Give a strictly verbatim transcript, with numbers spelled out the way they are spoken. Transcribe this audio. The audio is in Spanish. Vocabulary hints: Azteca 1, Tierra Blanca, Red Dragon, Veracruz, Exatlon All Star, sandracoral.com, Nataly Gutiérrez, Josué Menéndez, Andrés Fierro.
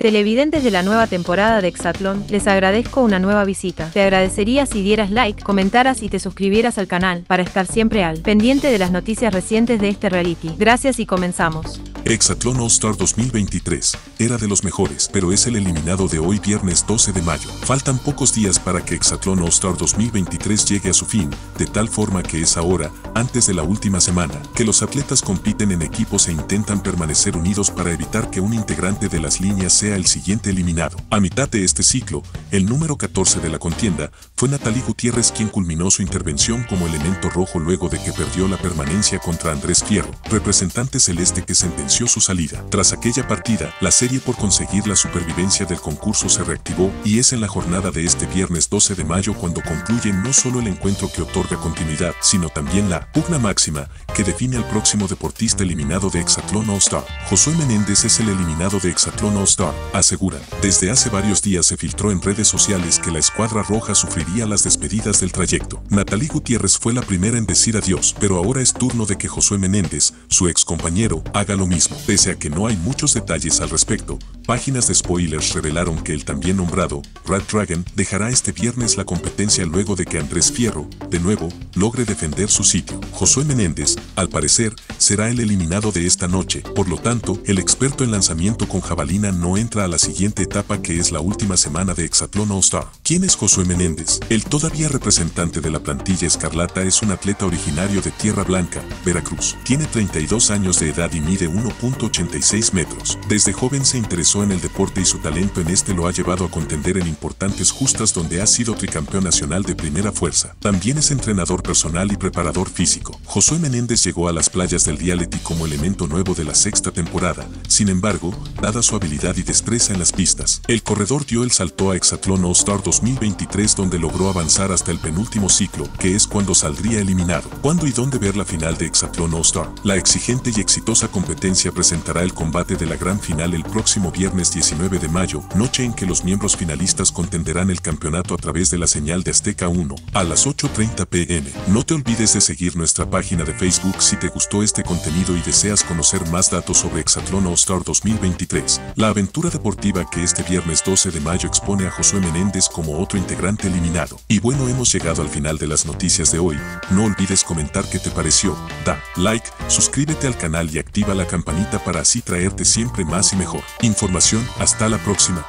Televidentes de la nueva temporada de Exatlón, les agradezco una nueva visita. Te agradecería si dieras like, comentaras y te suscribieras al canal para estar siempre al pendiente de las noticias recientes de este reality. Gracias y comenzamos. Exatlón All Star dos mil veintitrés, era de los mejores, pero es el eliminado de hoy viernes doce de mayo. Faltan pocos días para que Exatlón All Star dos mil veintitrés llegue a su fin, de tal forma que es ahora, antes de la última semana, que los atletas compiten en equipos e intentan permanecer unidos para evitar que un integrante de las líneas sea el siguiente eliminado. A mitad de este ciclo, el número catorce de la contienda fue Nataly Gutiérrez quien culminó su intervención como elemento rojo luego de que perdió la permanencia contra Andrés Fierro, representante celeste que sentenció su salida. Tras aquella partida, la serie por conseguir la supervivencia del concurso se reactivó y es en la jornada de este viernes doce de mayo cuando concluye no solo el encuentro que otorga continuidad, sino también la pugna máxima que define al próximo deportista eliminado de Exatlón All Star. Josué Menéndez es el eliminado de Exatlón All Star, aseguran. Desde hace varios días se filtró en redes sociales que la escuadra roja sufriría las despedidas del trayecto. Nataly Gutiérrez fue la primera en decir adiós, pero ahora es turno de que Josué Menéndez, su ex compañero, haga lo mismo. Pese a que no hay muchos detalles al respecto, páginas de spoilers revelaron que el también nombrado Red Dragon dejará este viernes la competencia luego de que Andrés Fierro, de nuevo, logre defender su sitio. Josué Menéndez, al parecer, será el eliminado de esta noche, por lo tanto, el experto en lanzamiento con jabalina no entra a la siguiente etapa que es la última semana de Exatlón All Star. ¿Quién es Josué Menéndez? El todavía representante de la plantilla escarlata es un atleta originario de Tierra Blanca, Veracruz. Tiene treinta y dos años de edad y mide uno punto ochenta y seis metros. Desde joven se interesó en el deporte y su talento en este lo ha llevado a contender en importantes justas donde ha sido tricampeón nacional de primera fuerza. También es entrenador personal y preparador físico. Josué Menéndez llegó a las playas del reality como elemento nuevo de la sexta temporada, sin embargo, dada su habilidad y destreza en las pistas, el corredor dio el salto a Exatlón All Star dos mil veintitrés donde logró avanzar hasta el penúltimo ciclo, que es cuando saldría eliminado. ¿Cuándo y dónde ver la final de Exatlón All Star? La exigente y exitosa competencia presentará el combate de la gran final el próximo viernes diecinueve de mayo, noche en que los miembros finalistas contenderán el campeonato a través de la señal de Azteca uno, a las ocho treinta p m No te olvides de seguir nuestra página de Facebook si te gustó este contenido y deseas conocer más datos sobre Exatlón All Star dos mil veintitrés. La aventura deportiva que este viernes doce de mayo expone a Josué Menéndez como otro integrante eliminado. Y bueno, hemos llegado al final de las noticias de hoy. No olvides comentar qué te pareció, da like, suscríbete al canal y activa la campanita para así traerte siempre más y mejor información. Hasta la próxima.